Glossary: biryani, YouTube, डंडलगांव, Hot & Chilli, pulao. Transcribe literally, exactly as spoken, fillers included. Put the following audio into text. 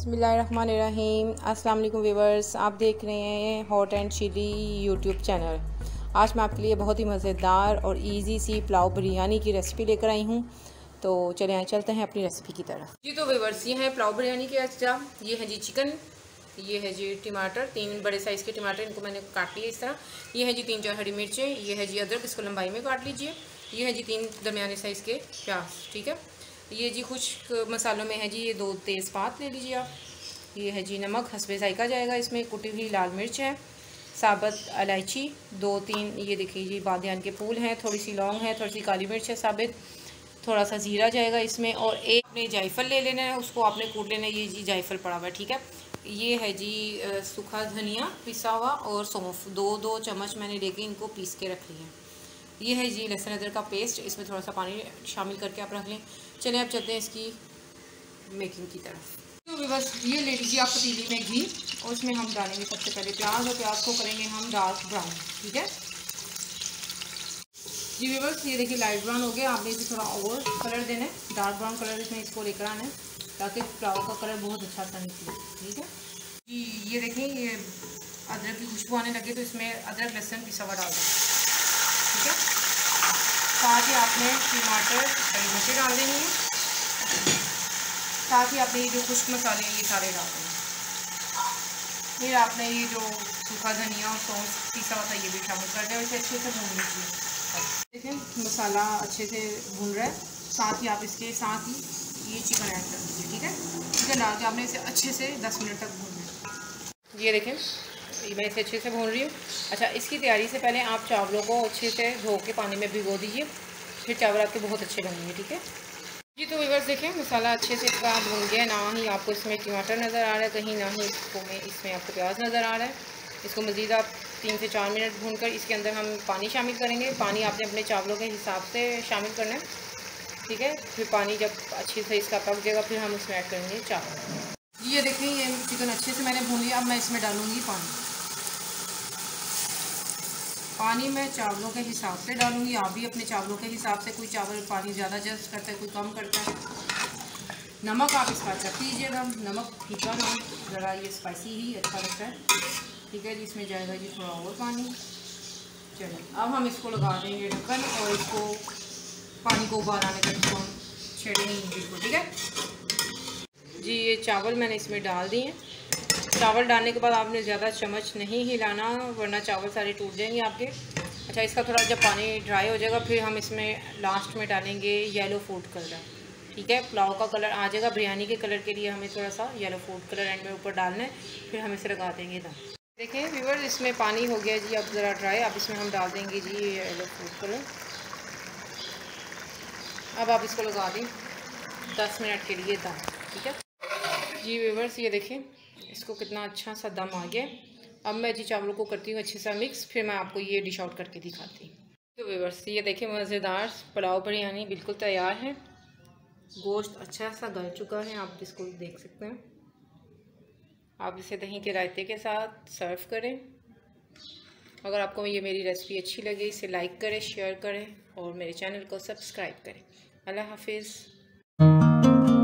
बिस्मिल्लाहिर्रहमानिर्रहीम अस्सलाम वालेकुम व्यूवर्स, आप देख रहे हैं hot and chilli YouTube channel. आज मैं आपके लिए बहुत ही मज़ेदार और इजी सी पुलाव बिरयानी की रेसिपी लेकर आई हूं। तो चलिए चलते हैं अपनी रेसिपी की तरफ। जी तो व्यूवर्स, ये है पुलाव बिरयानी के अज्जा। ये है जी चिकन, ये है जी टमाटर, तीन बड़े साइज़ के टमाटर, इनको मैंने काट लिए इस तरह। ये है जी तीन चार हरी मिर्चें, ये है जी अदरक, इसको लंबाई में काट लीजिए। ये है जी तीन दरमियाने साइज़ के प्याज, ठीक है। ये जी खुश्क मसालों में है जी ये दो तेज़पात ले लीजिए आप। ये है जी नमक हसबे जायका जाएगा, इसमें कुटी हुई लाल मिर्च है, साबुत इलायची दो तीन, ये देखिए जी बादियान के फूल हैं, थोड़ी सी लौंग है, थोड़ी सी काली मिर्च है साबित, थोड़ा सा ज़ीरा जाएगा इसमें, और एक अपने जायफल ले लेना है, उसको आपने कूट लेना है। ये जी जायफल पड़ा हुआ है, ठीक है। ये है जी सूखा धनिया पिसा हुआ और सौंफ दो दो चम्मच मैंने लेके इनको पीस के रख लिया। ये है जी लहसुन अदरक का पेस्ट, इसमें थोड़ा सा पानी शामिल करके आप रख लें। चले आप चलते हैं इसकी मेकिंग की तरफ। तो बस ये ले लीजिए आप पतीली में घी, और उसमें हम डालेंगे सबसे पहले प्याज, और प्याज को करेंगे हम डार्क ब्राउन, ठीक है जी व्यूवर्स। ये देखिए लाइट ब्राउन हो गया, आपने इसे थोड़ा और कलर देना है, डार्क ब्राउन कलर इसमें इसको लेकर आना है, ताकि पुलाव का कलर बहुत अच्छा सा निकले, ठीक है जी। ये देखें ये अदरक की खुशबू आने लगे, तो इसमें अदरक लहसुन पिसा हुआ डाल दें, ठीक है। साथ ही आपने टमाटर हरी मिर्ची डाल देनी है, साथ ही आपने ये जो खुश्क मसाले हैं ये सारे डाल देंगे। फिर आपने ये जो सूखा धनिया और सौंफ पीसा हुआ था ये भी शामिल कर दें, और इसे अच्छे से भून लीजिए। देखें मसाला अच्छे से भून रहा है, साथ ही आप इसके साथ ही ये चिकन ऐड कर दीजिए, ठीक है। चिकन डाल के आपने इसे अच्छे से दस मिनट तक भूनना है। ये देखें मैं इसे अच्छे से भून रही हूँ। अच्छा, इसकी तैयारी से पहले आप चावलों को अच्छे से धो के पानी में भिगो दीजिए, फिर चावल आपके बहुत अच्छे बनेंगे, ठीक है जी। तो व्यूअर्स देखें मसाला अच्छे से इसका भून गया, ना ही आपको इसमें टमाटर नज़र आ रहा है कहीं, ना ही इसको में इसमें आपको प्याज नज़र आ रहा है। इसको मज़ीद आप तीन से चार मिनट भून कर इसके अंदर हम पानी शामिल करेंगे। पानी आपने अपने चावलों के हिसाब से शामिल करना है, ठीक है। फिर पानी जब अच्छे से इसका पक जाएगा, फिर हम उसमें ऐड करेंगे चावल। ये देखें ये चिकन अच्छे से मैंने भून लिया, अब मैं इसमें डालूँगी पानी। पानी मैं चावलों के हिसाब से डालूंगी, आप भी अपने चावलों के हिसाब से, कोई चावल पानी ज़्यादा एडजस्ट करता है, कोई कम करता है। नमक आप इसका चख लीजिएगा, नमक फीका ना, ज़रा ये स्पाइसी ही अच्छा लगता है, ठीक है जी। इसमें जाएगा जी थोड़ा और पानी। चलिए अब हम इसको लगा देंगे ढक्कन, और इसको पानी को उबाल आने तक इसको हम छेड़ेंगे बिल्कुल, ठीक है जी। ये चावल मैंने इसमें डाल दिए हैं। चावल डालने के बाद आपने ज़्यादा चम्मच नहीं हिलाना, वरना चावल सारे टूट जाएंगे आपके। अच्छा, इसका थोड़ा जब पानी ड्राई हो जाएगा, फिर हम इसमें लास्ट में डालेंगे येलो फूड कलर, ठीक है। पुलाव का कलर आ जाएगा, बिरयानी के कलर के लिए हमें थोड़ा सा येलो फूड कलर एंड में ऊपर डालना है, फिर हम इसे लगा देंगे दम। देखें व्यूअर्स इसमें पानी हो गया जी अब ज़रा ड्राई, अब इसमें हम डाल देंगे जी येलो फूड कलर। अब आप इसको लगा दें दस मिनट के लिए दम, ठीक है जी व्यूअर्स। ये देखें इसको कितना अच्छा सा दम आ गया। अब मैं जी चावलों को करती हूँ अच्छे सा मिक्स, फिर मैं आपको ये डिश आउट करके दिखाती हूँ। तो व्यूअर्स ये देखिए मज़ेदार पुलाव बिरयानी बिल्कुल तैयार है। गोश्त अच्छा सा गल चुका है, आप इसको देख सकते हैं। आप इसे दही के रायते के साथ सर्व करें। अगर आपको ये मेरी रेसिपी अच्छी लगे, इसे लाइक करें, शेयर करें, और मेरे चैनल को सब्सक्राइब करें। अल्लाह हाफिज़।